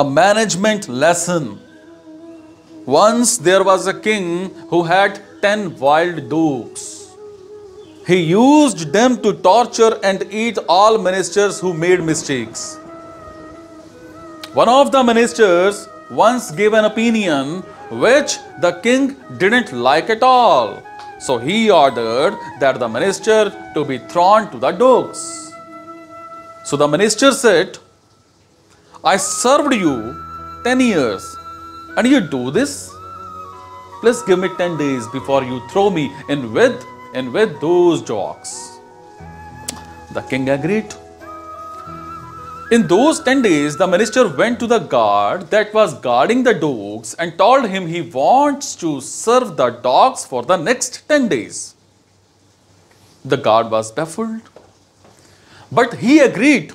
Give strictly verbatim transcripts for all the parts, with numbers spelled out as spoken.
a management lesson. Once there was a king who had ten wild dogs. He used them to torture and eat all ministers who made mistakes. One of the ministers once gave an opinion which the king didn't like at all. So he ordered that the minister to be thrown to the dogs. So the minister said, "I served you ten years and you do this? Please give me ten days before you throw me in with, in with those dogs." The king agreed. In those ten days, the minister went to the guard that was guarding the dogs and told him he wants to serve the dogs for the next ten days. The guard was baffled, but he agreed.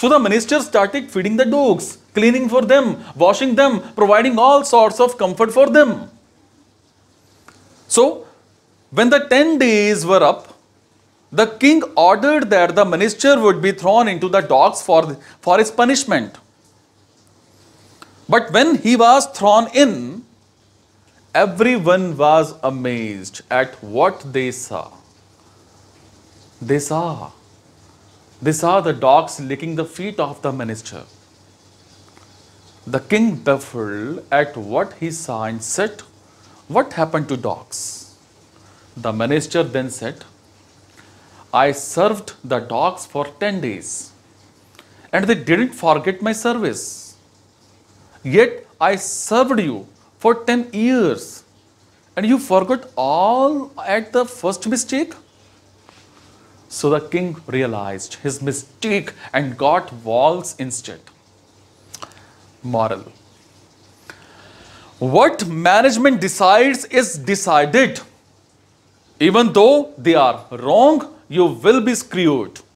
So the minister started feeding the dogs, cleaning for them, washing them, providing all sorts of comfort for them. So when the ten days were up, the king ordered that the minister would be thrown into the dogs for, for his punishment. But when he was thrown in, everyone was amazed at what they saw. They saw. They saw the dogs licking the feet of the minister. The king baffled at what he saw and said, "What happened to dogs?" The minister then said, "I served the dogs for ten days, and they didn't forget my service. Yet I served you for ten years, and you forgot all at the first mistake." So the king realized his mistake and got walls instead. Moral: what management decides is decided. Even though they are wrong, you will be screwed.